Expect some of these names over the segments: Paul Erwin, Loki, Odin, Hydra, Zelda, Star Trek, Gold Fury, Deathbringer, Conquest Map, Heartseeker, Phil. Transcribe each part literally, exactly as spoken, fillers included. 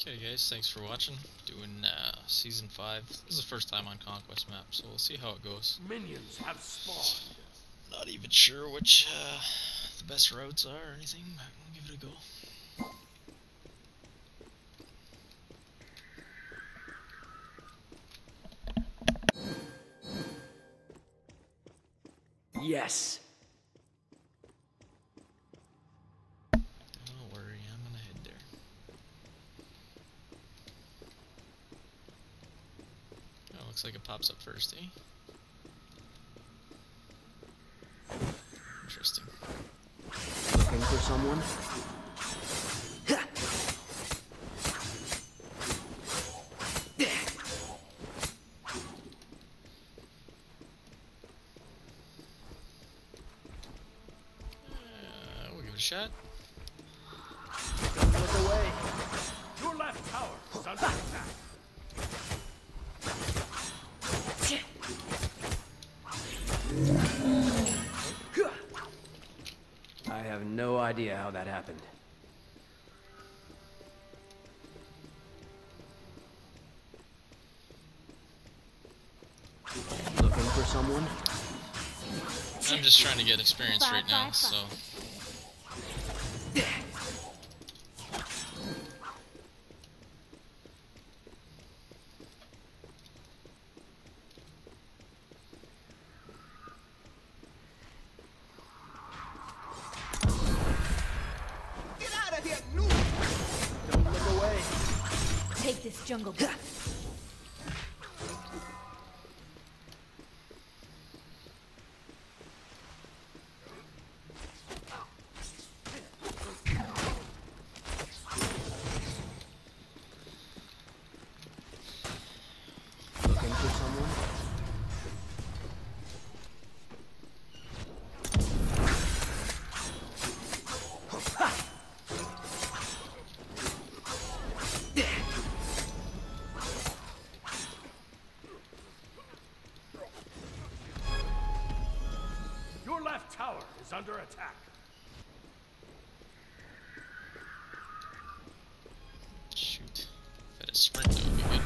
Okay guys, thanks for watching. Doing uh, season five. This is the first time on Conquest Map, so we'll see how it goes. Minions have spawned. Not even sure which uh, the best routes are or anything, but we'll give it a go. Yes. Don't worry, I'm gonna head there. Oh, looks like it pops up first, eh? Interesting. Looking for someone? Shot. Don't look away. Your left tower is under attack. I have no idea how that happened. Looking for someone? I'm just trying to get experience right now, so... Take this jungle back. Looking for someone? Tower is under attack. Shoot. If I had a sprint, that would be good.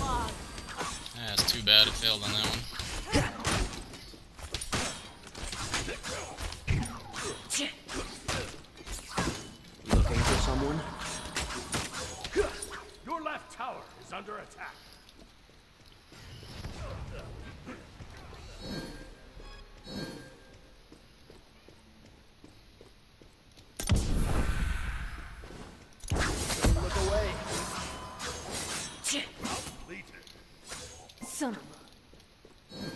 Ah, that's too bad it failed on that one. Looking for someone? Your left tower is under attack. Son of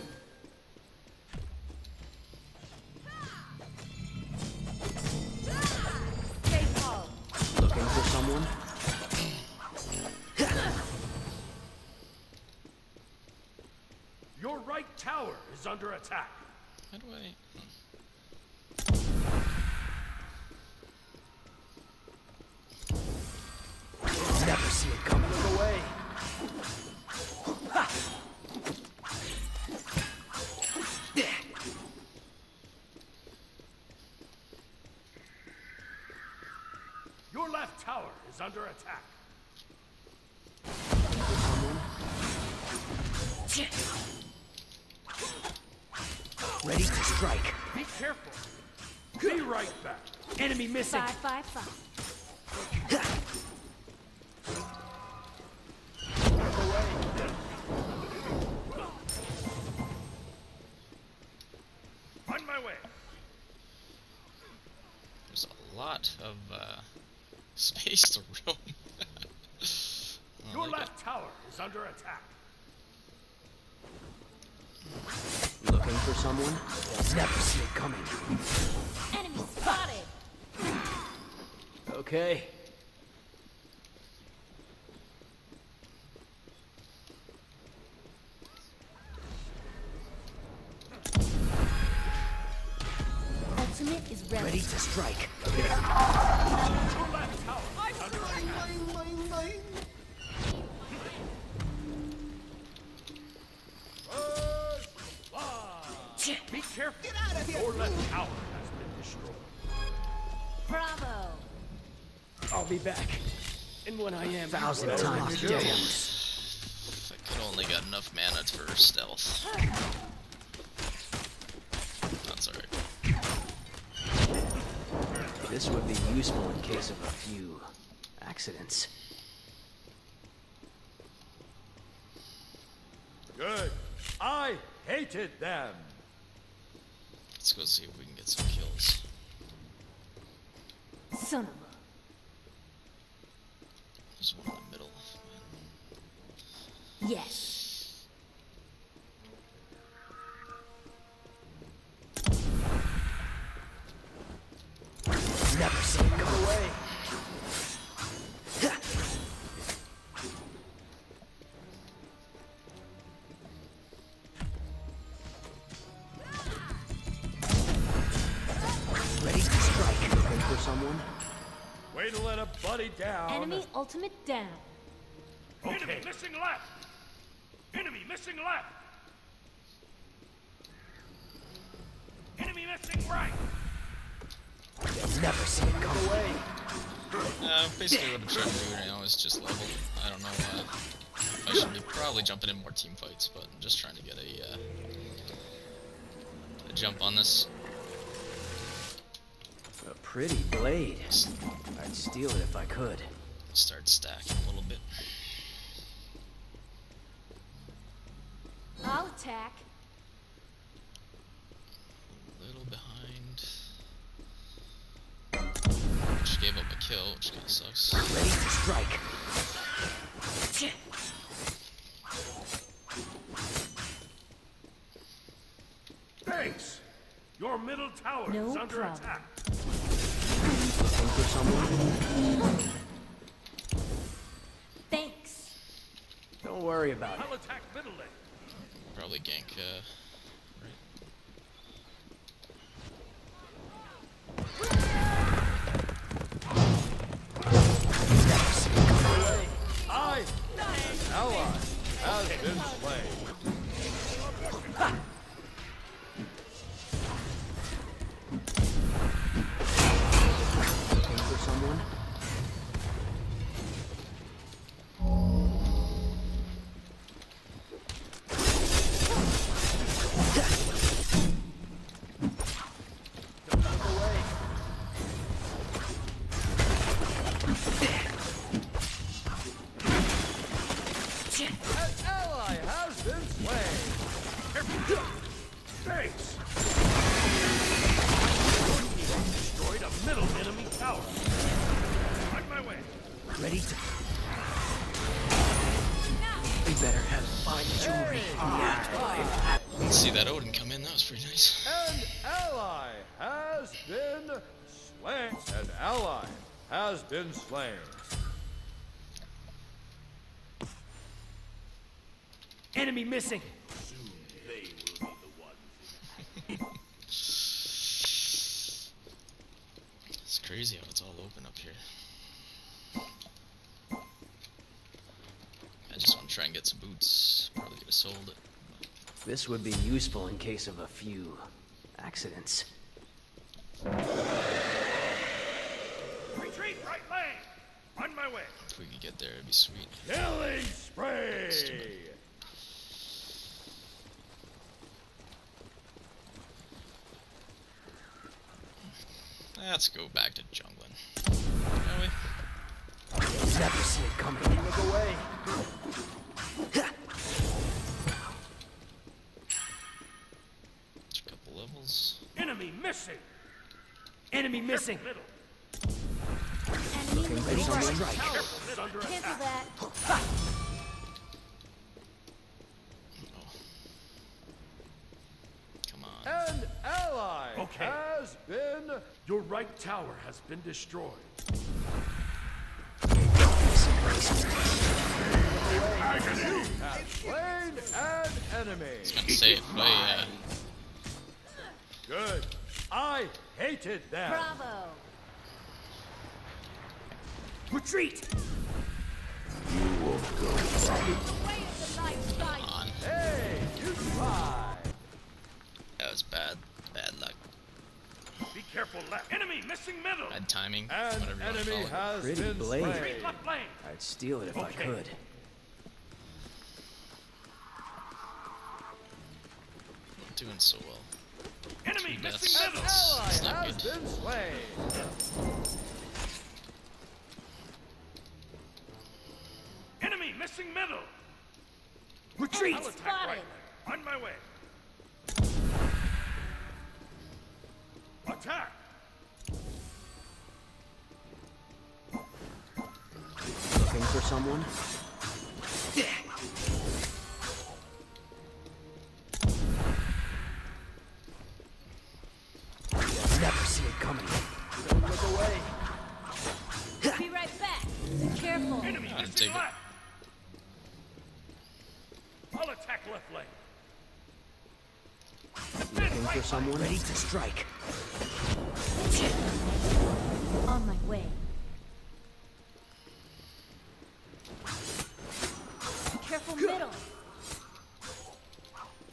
a... Looking for someone? Your right tower is under attack. How do I... Never see it coming away. Your left tower is under attack. Ready to strike. Be careful. Be right back. Enemy missing. Five, five, five. On my way. There's a lot of uh space to roam. Your left it. tower is under attack. Looking for someone? They'll never see it coming. Enemy spotted. Okay. Ultimate is ready. Ready to strike. Be careful. Get out of here. Your left tower has been Bravo. I'll be back. And when I am, thousand times. Looks like I only got enough mana for stealth. That's alright. This would be useful in case of a few accidents. Good. I hated them. Let's go see if we can get some kills. Son of a... There's one in the middle. Man. Yes. Never seen go away. Way to let a buddy down. Enemy ultimate down. Okay. Enemy missing left. Enemy missing left. Enemy missing right. I've never seen it go away. Uh, basically what I'm trying to do right now is just level. I don't know why. I should be probably jumping in more team fights, but I'm just trying to get a, uh, a jump on this. A pretty blade. I'd steal it if I could. Start stacking a little bit. I'll attack. A little behind. Just gave up a kill, which kind of sucks. Ready to strike. Thanks. Your middle tower no is under problem. attack. For someone. Thanks. Don't worry about I'll it. Attack middle lane. Probably gank. Uh, right. I, an ally, has been slain. Ha! Been slain. Enemy missing. Soon they will be the ones. It's crazy how it's all open up here. I just want to try and get some boots. Probably could have sold it. This would be useful in case of a few accidents. Right lane! On my way! If we could get there, it'd be sweet. Killing spray! Stupid. Let's go back to jungling. Shall we? I'll never see it coming. Look away! Just a couple levels. Enemy missing! Enemy missing! Middle. Looking ready to strike. Cancel that. Ha. Come on. An ally okay. has been. Your right tower has been destroyed. Agony. Have slain an enemy. It's gonna save my. Uh... Good. I hated them. Bravo. Retreat! You will go on. Hey, you try. That was bad. Bad luck. Be Careful left. Enemy missing middle. Bad timing. And enemy has been blade. I'd steal it if okay. I could. Not doing so well. Enemy missing middle. That's not good. Enemy missing middle. Retreat. I'll attack right. On my way. Attack! Looking for someone? Yeah. You'll never see it coming. Don't look away. We'll be right back. Be careful. Enemy missing take left. It. I'll attack left lane. Looking for someone ready to strike. On my way. Be careful middle.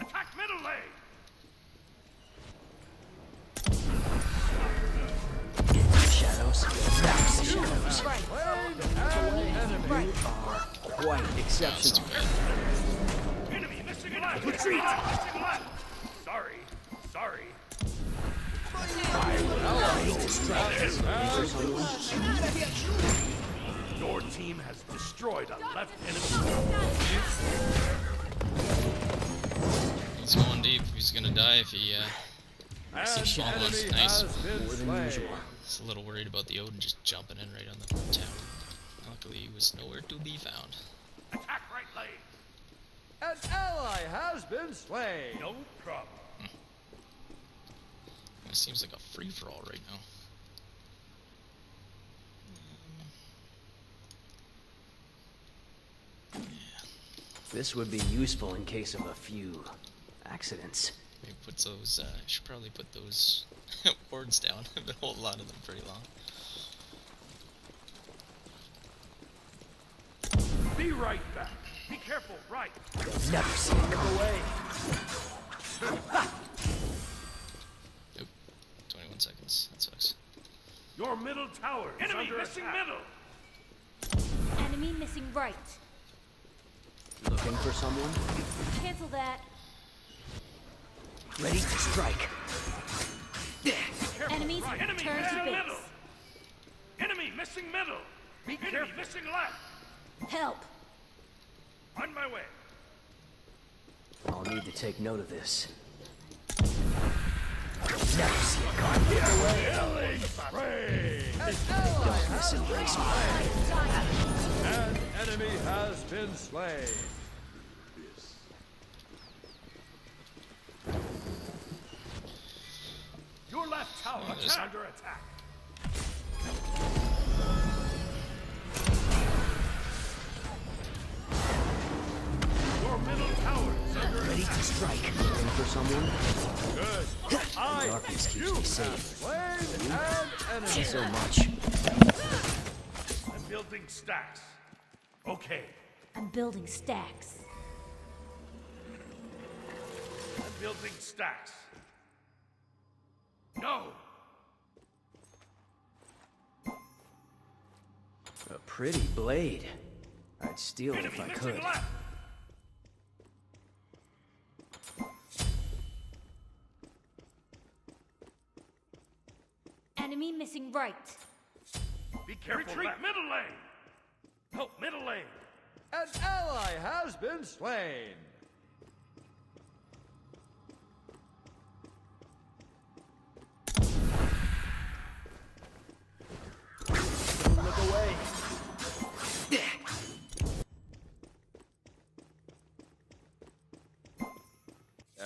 Attack middle lane. Shadows. Raps shadows. Right. You are quite exceptional. Enemy missing left. Retreat. Sorry, sorry. I will destroy. Your team has destroyed a left enemy. He's going deep. He's gonna die if he uh six small ones. Nice. More than usual. Just a little worried about the Odin just jumping in right on the town. Luckily, he was nowhere to be found. Attack right lane. An ally has been slain. No problem. It seems like a free-for-all right now. Yeah. This would be useful in case of a few accidents. Maybe put those. Uh, I should probably put those wards down. I've been holding a lot of them pretty long. Be right back. Be careful, right? You'll never see it away. Nope. Twenty-one seconds. That sucks. Your middle tower. Enemy missing middle. Enemy missing right. Looking for someone? Cancel that. Ready to strike. Enemies right. Enemy turn to middle. Enemy missing middle. Be enemy careful. Missing left. Help. On my way. I'll need to take note of this. Never see a guard get away. Darkness embrace me. An enemy has been slain. Your left tower is under attack. Middle tower ready to strike. Looking for someone? Good. I darkness keeps you me safe. And enemy. So much. I'm building stacks. Okay. I'm building stacks. I'm building stacks. No. A pretty blade. I'd steal it if I could. Left. Enemy missing right. Be careful. Retreat left. Middle lane. Help middle lane. An ally has been slain. Look away.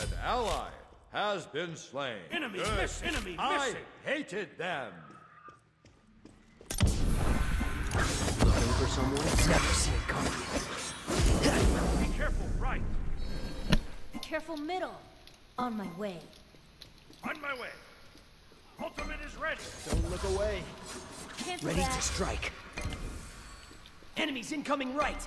An ally has been slain. Enemy miss, enemy missing. I hated them. Looking for someone. Never see it coming. Be careful, right. Be careful, middle. On my way. On my way. Ultimate is ready. Don't look away. Can't ready back. To strike. Enemies incoming right.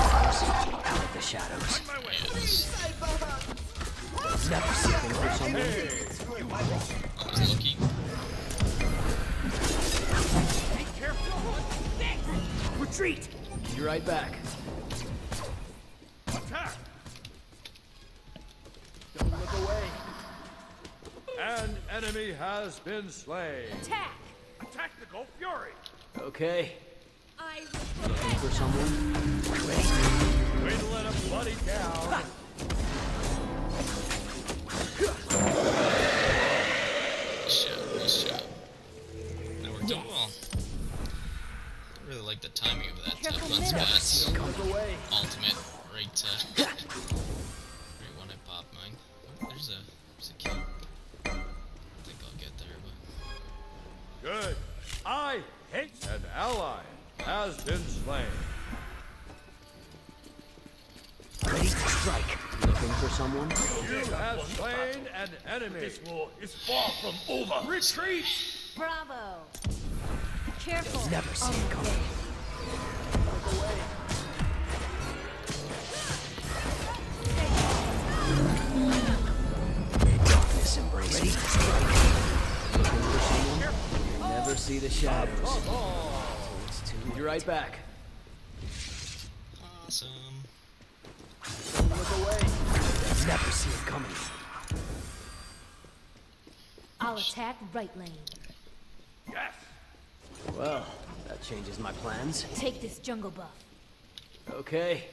Out of the shadows. Yes. Loki. Be careful. Retreat. Be right back. Attack. Don't look away. An enemy has been slain. Attack. Attack the Gold Fury. Okay. I will looking for someone. Way to let a bloody cow. Ha. Nice shot, nice shot. Now we're doing well. I really like the timing of that tap run spats. Ultimate, right, uh, right when I pop mine. Oh, there's a, there's a kill. I think I'll get there, but... Good. I hate an ally has been slain. Ready to strike. Looking for someone? You have slain an enemy. This war is far from over. Retreat! Bravo. Careful. You'll never see it coming. Look away. Darkness embrace. Ready to strike. Looking for someone? You'll never see the shadows. Oh, it's too late. Be right back. Awesome. Look away. You'll never see it coming. I'll attack right lane. Yes. Well, that changes my plans. Take this jungle buff. Okay.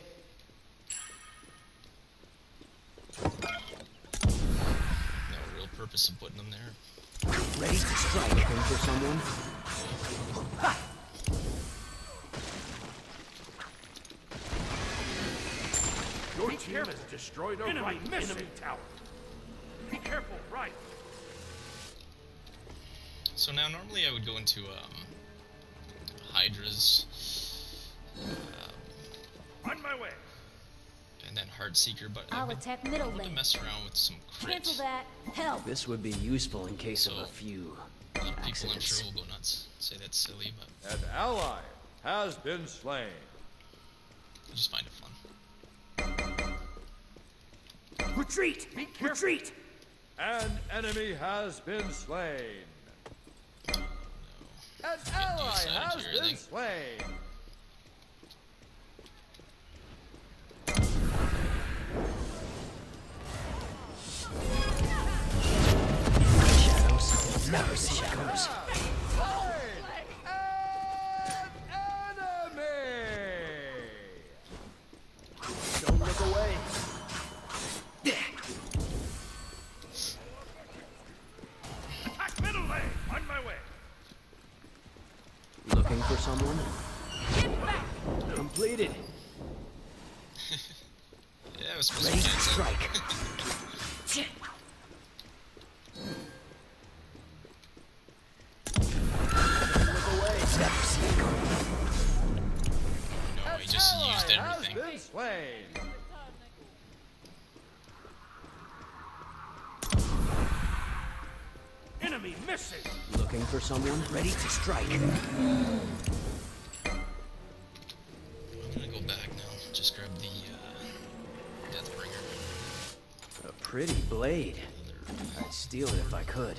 No real purpose in putting them there. Ready to strike. Looking for someone? Ha! Your team has destroyed our right enemy tower. Be careful, right. So now normally I would go into um, Hydra's, um, on my way, and then Heartseeker, but I'll attack middle lane. Mess around with some crits. Cancel that. Help. This would be useful in case so, of a few a lot of people, I'm sure, will go nuts. Say that's silly, but an ally has been slain. I just find it fun. Retreat! Retreat! An enemy has been slain. Oh, no. An ally has been thing. slain. Shadows never see shadows. An enemy. Don't look away. Looking for someone? Get back! Completed! Yeah, I was supposed Ready to strike. Look away. Steps. No, he just used everything. Enemy missing. Looking for someone? Ready to strike. I'm gonna go back now. Just grab the uh, Deathbringer. A pretty blade. I'd steal it if I could.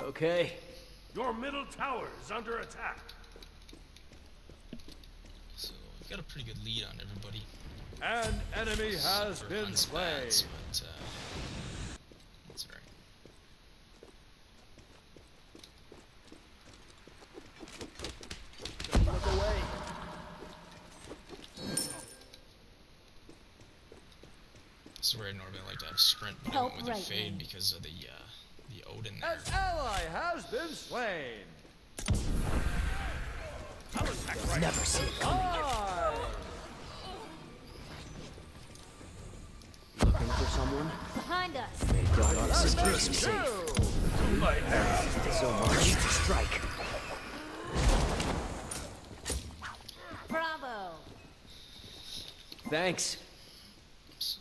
Okay. Your middle tower is under attack. So we've got a pretty good lead on everybody. An enemy has Super been slain. Spats, but, uh, that's right. Don't look away. This is where I normally like to have sprint, but Help I went with right a fade in. because of the uh, the Odin there. An ally has been slain. Right. Never see it coming. Oh. For someone behind us, they brought us and kept us safe. So much to strike. Bravo. Thanks. So,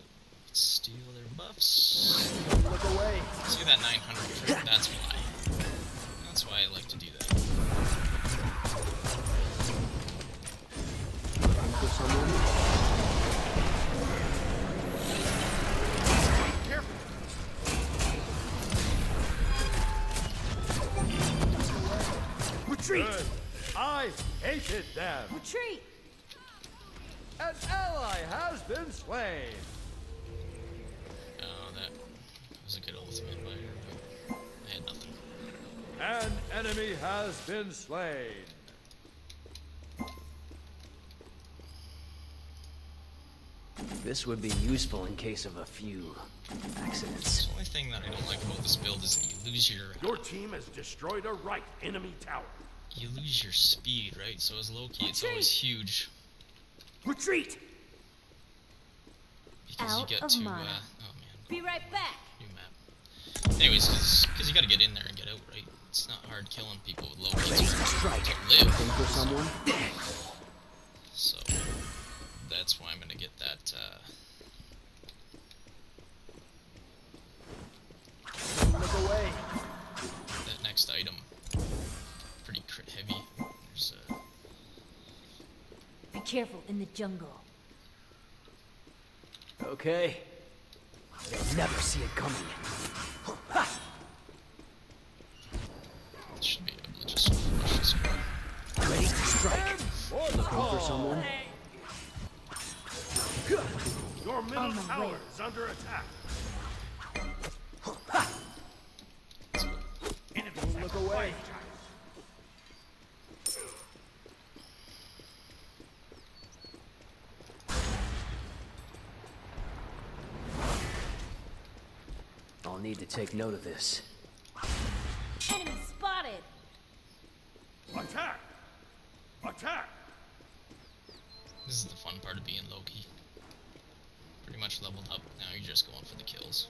steal their buffs. Look away. See that nine hundred trick? That's why. That's why I like to do that. Looking for someone. Retreat! Good. I hated them! Retreat! An ally has been slain! Oh, that was a good ultimate by her, but I had nothing. An enemy has been slain! This would be useful in case of a few accidents. The only thing that I don't like about this build is that you lose your... Your team has destroyed a right enemy tower. You lose your speed, right? So as Loki, it's always huge. Retreat! Because you get to... Uh, oh man. Be right back! New map. Anyways, because you gotta get in there and get out, right? It's not hard killing people with Loki. It's hard to live. For someone. So... That's why I'm gonna get that, uh... Look away. That next item. Pretty crit heavy. There's a... Be careful in the jungle. Okay. They'll never see it coming. Ha! This should be able to just crush this guy. Ready to strike. Looking for someone? Your middle oh tower way. Is under attack. Enemy look away. I'll need to take note of this. Enemy spotted. Attack! Attack! This is the fun part of being Loki. Pretty much leveled up, now you're just going for the kills.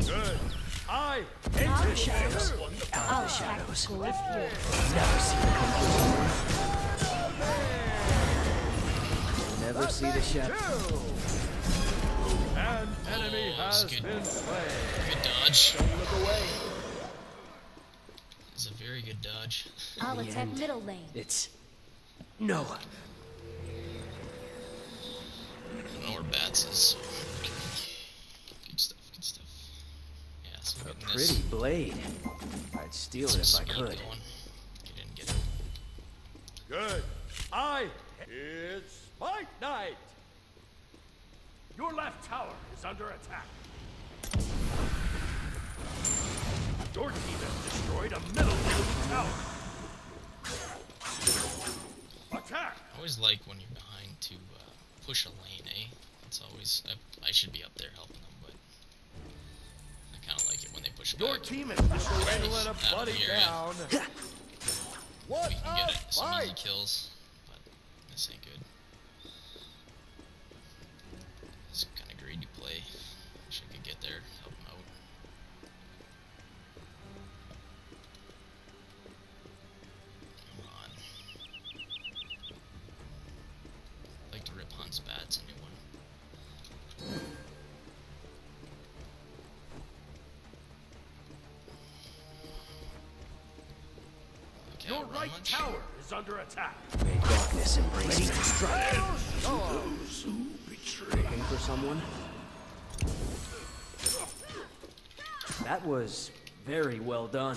Good! I hate the shadows! Out of the shadows! Never see the shadows! Never see the shadows! An enemy oh, has good. Been slain! Good dodge! Look away. It's a very good dodge. I'll attack middle lane! It's... No! I don't know where Bats is. Good stuff, good stuff. Yeah, so a pretty this. Blade. I'd steal it if I could. Get in, get in. Good. I. It's fight night. Your left tower is under attack. Your team has destroyed a middle tower. Attack. I always like when you're behind two. Uh, Push a lane, eh? It's always I, I should be up there helping them, but I kind of like it when they push back. Your team is let a buddy down. What we can get it. Some easy kills, but this ain't good. It's kind of greedy play. Wish I could get there, help them out. Come on. To rip Hans Bad's a new one. Okay, your right much. Tower is under attack. May darkness embrace you. Those who betray. Looking for someone? That was very well done.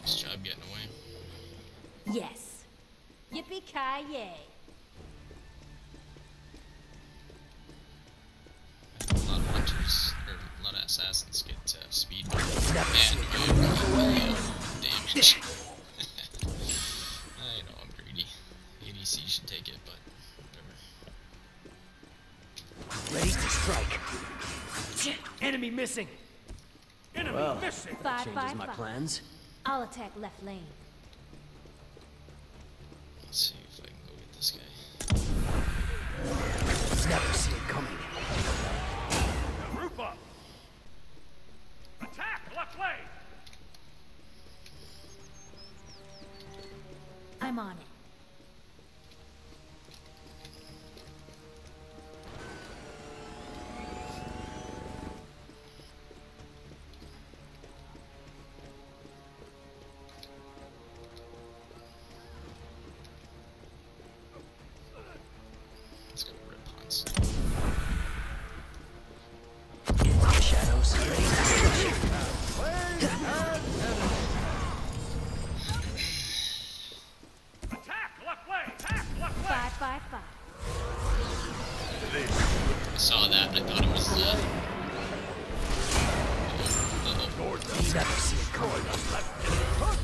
Nice job getting away. Yes. Yippee-ki-yay. A lot of assassins get uh, speed and good uh, damage. I know I'm greedy. A D C should take it, but whatever. Ready to strike. Enemy missing. Enemy well, missing. That changes five, my five. Plans. I'll attack left lane. Let's see if I can go get this guy. Never see it coming. I'm on it. I saw that and I thought it was uh... Uh-oh.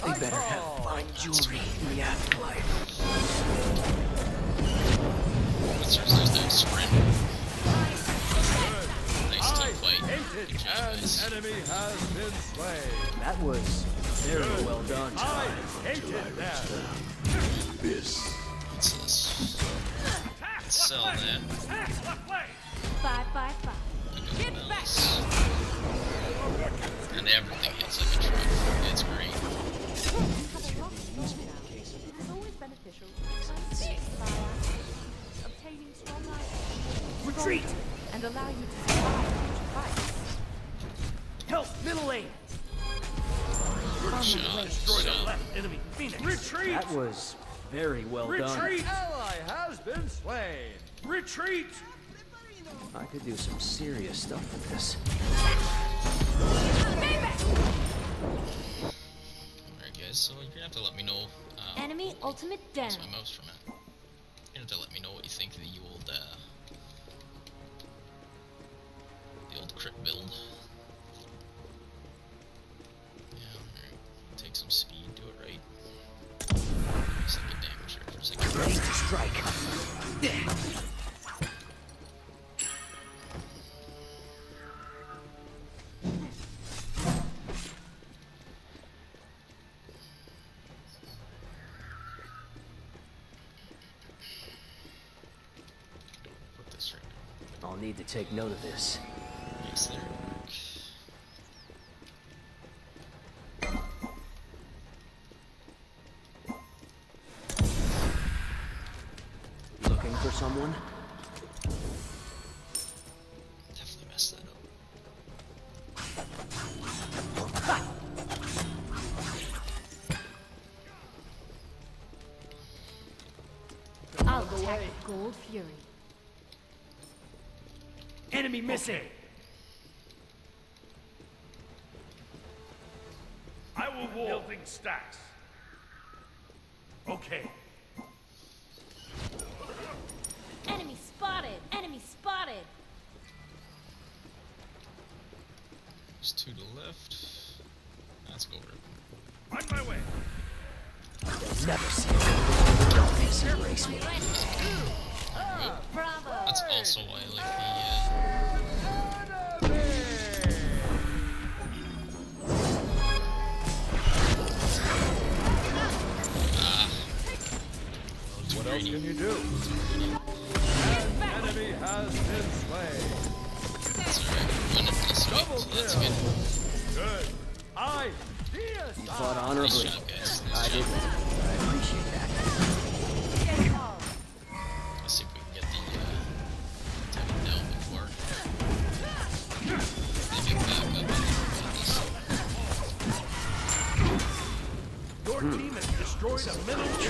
They better have my jewelry in the afterlife. What's your first time surrender? Nice team fight. Good job, guys. That was very well done. I hated that. This. What's this? Let's sell that. Five, five, five. Get back. And everything hits like a truck. It's great. It's always beneficial. Obtaining strong life. Retreat! And allow you to survive. Help, middle lane! Shot, destroyed shot. A left enemy Phoenix. Retreat! That was very well Retreat. Done. Retreat! Ally has been slain. Retreat! I could do some serious stuff with this. Alright guys, so you're gonna have to let me know. Um, enemy ultimate down. That's my mouse for a minute. You're gonna have to let me know what you think of the old, uh, the old crit build. Some speed, do it right. Just like a damage here for a second. Ready to strike. Put this right. I'll need to take note of this. Yes, there. Someone? Definitely messed that up. Ha! I'll go away. Gold Fury. Enemy missing. Okay. I will war. Building stacks. Okay. Enemy spotted. There's two to the left. Let's go over. On my way. I've never seen a race me. Oh, bravo. That's also why I like the. Uh... Ah. What else can you do? Enemy has been slain. That's right. Double kill. So good. I you fought honorably. Nice job, guys. Nice I did. I appreciate that. Let's see if we can get the uh, take it down before they pick back up and get this. Your hmm. team has destroyed a middle tree.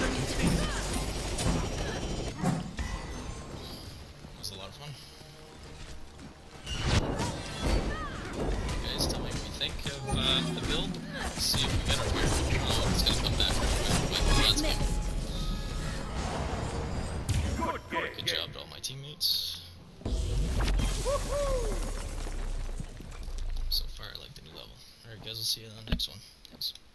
So far, I like the new level. Alright guys, we'll see you on the next one. Thanks.